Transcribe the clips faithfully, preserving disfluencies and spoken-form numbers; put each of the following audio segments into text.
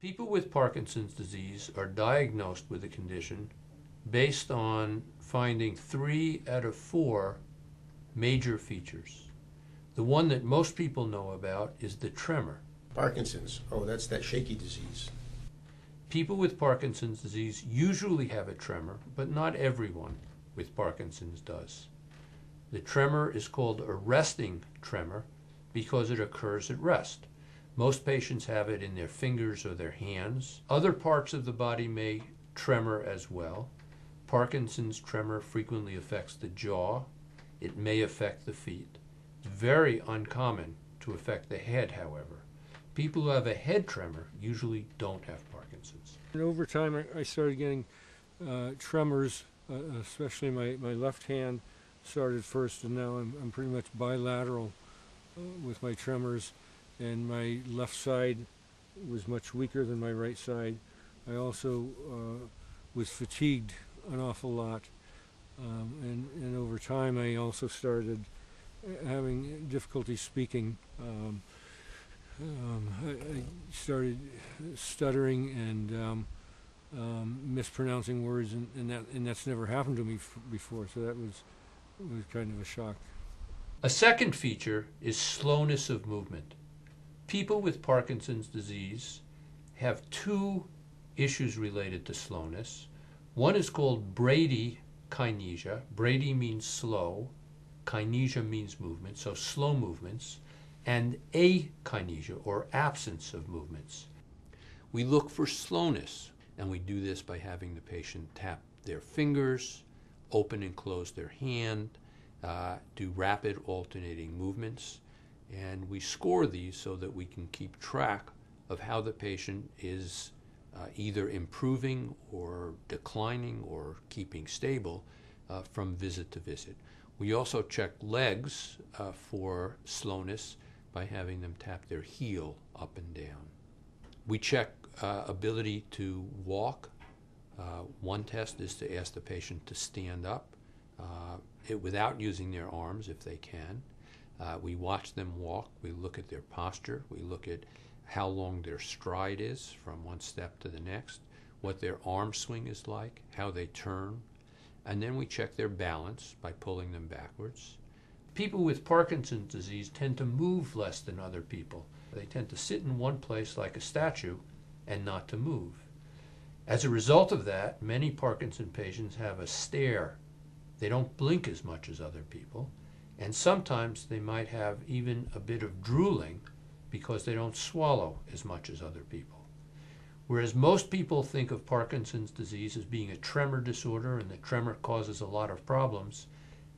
People with Parkinson's disease are diagnosed with the condition based on finding three out of four major features. The one that most people know about is the tremor. Parkinson's, oh, that's that shaky disease. People with Parkinson's disease usually have a tremor, but not everyone with Parkinson's does. The tremor is called a resting tremor because it occurs at rest. Most patients have it in their fingers or their hands. Other parts of the body may tremor as well. Parkinson's tremor frequently affects the jaw. It may affect the feet. It's very uncommon to affect the head, however. People who have a head tremor usually don't have Parkinson's. And over time, I started getting uh, tremors, uh, especially my, my left hand started first, and now I'm, I'm pretty much bilateral uh, with my tremors, and my left side was much weaker than my right side. I also uh, was fatigued an awful lot, um, and, and over time I also started having difficulty speaking. Um, um, I, I started stuttering and um, um, mispronouncing words, and, and, that, and that's never happened to me f before, so that was, was kind of a shock. A second feature is slowness of movement. People with Parkinson's disease have two issues related to slowness. One is called bradykinesia. Brady means slow, kinesia means movement, so slow movements, and akinesia, or absence of movements. We look for slowness, and we do this by having the patient tap their fingers, open and close their hand, uh, do rapid alternating movements. And we score these so that we can keep track of how the patient is uh, either improving or declining or keeping stable uh, from visit to visit. We also check legs uh, for slowness by having them tap their heel up and down. We check uh, ability to walk. Uh, one test is to ask the patient to stand up uh, it, without using their arms if they can. Uh, we watch them walk, we look at their posture, we look at how long their stride is from one step to the next, what their arm swing is like, how they turn, and then we check their balance by pulling them backwards. People with Parkinson's disease tend to move less than other people. They tend to sit in one place like a statue and not to move. As a result of that, many Parkinson's patients have a stare. They don't blink as much as other people. And sometimes they might have even a bit of drooling because they don't swallow as much as other people. Whereas most people think of Parkinson's disease as being a tremor disorder and that tremor causes a lot of problems,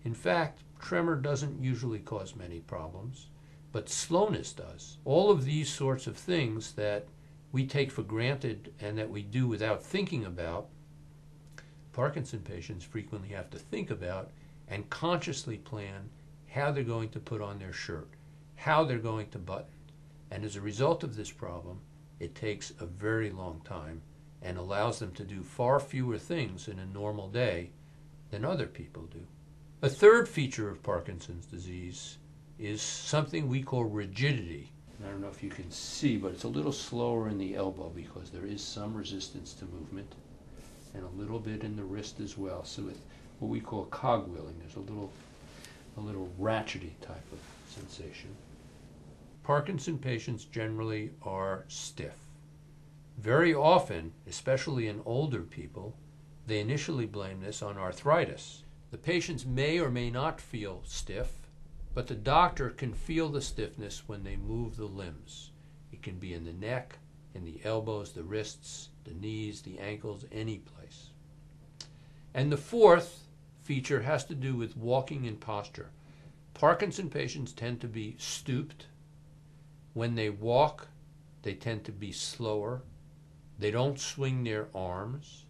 in fact, tremor doesn't usually cause many problems, but slowness does. All of these sorts of things that we take for granted and that we do without thinking about, Parkinson's patients frequently have to think about and consciously plan how they're going to put on their shirt, how they're going to button. And as a result of this problem, it takes a very long time and allows them to do far fewer things in a normal day than other people do. A third feature of Parkinson's disease is something we call rigidity. And I don't know if you can see, but it's a little slower in the elbow because there is some resistance to movement, and a little bit in the wrist as well. So with what we call cogwheeling, there's a little a little ratchety type of sensation. Parkinson's patients generally are stiff. Very often, especially in older people, they initially blame this on arthritis. The patients may or may not feel stiff, but the doctor can feel the stiffness when they move the limbs. It can be in the neck, in the elbows, the wrists, the knees, the ankles, any place. And the fourth feature has to do with walking and posture. Parkinson's patients tend to be stooped. When they walk, they tend to be slower. They don't swing their arms.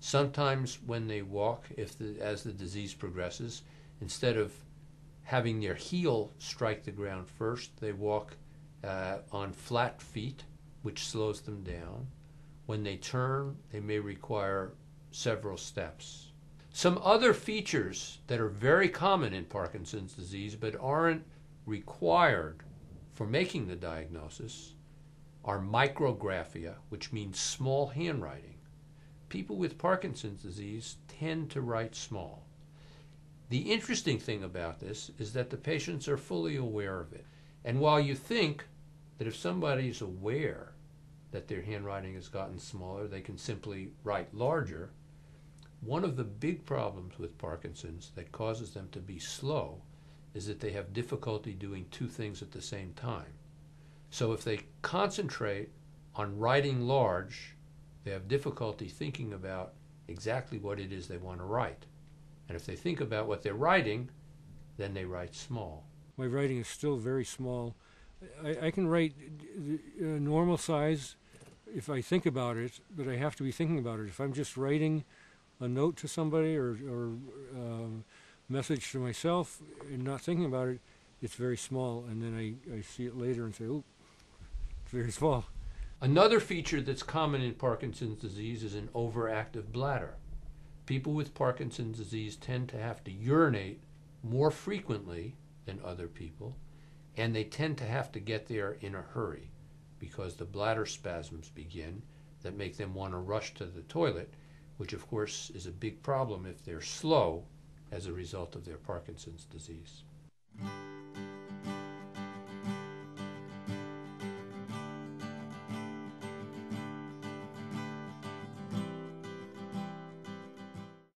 Sometimes when they walk, if the, as the disease progresses, instead of having their heel strike the ground first, they walk uh, on flat feet, which slows them down. When they turn, they may require several steps. Some other features that are very common in Parkinson's disease but aren't required for making the diagnosis are micrographia, which means small handwriting. People with Parkinson's disease tend to write small. The interesting thing about this is that the patients are fully aware of it. And while you think that if somebody's aware that their handwriting has gotten smaller, they can simply write larger, one of the big problems with Parkinson's that causes them to be slow is that they have difficulty doing two things at the same time. So if they concentrate on writing large, they have difficulty thinking about exactly what it is they want to write. And if they think about what they're writing, then they write small. My writing is still very small. I, I can write uh, normal size if I think about it, but I have to be thinking about it. If I'm just writing a note to somebody or, or um, message to myself and not thinking about it, it's very small, and then I, I see it later and say, oh, it's very small. Another feature that's common in Parkinson's disease is an overactive bladder. People with Parkinson's disease tend to have to urinate more frequently than other people, and they tend to have to get there in a hurry because the bladder spasms begin that make them want to rush to the toilet, which of course is a big problem if they're slow as a result of their Parkinson's disease.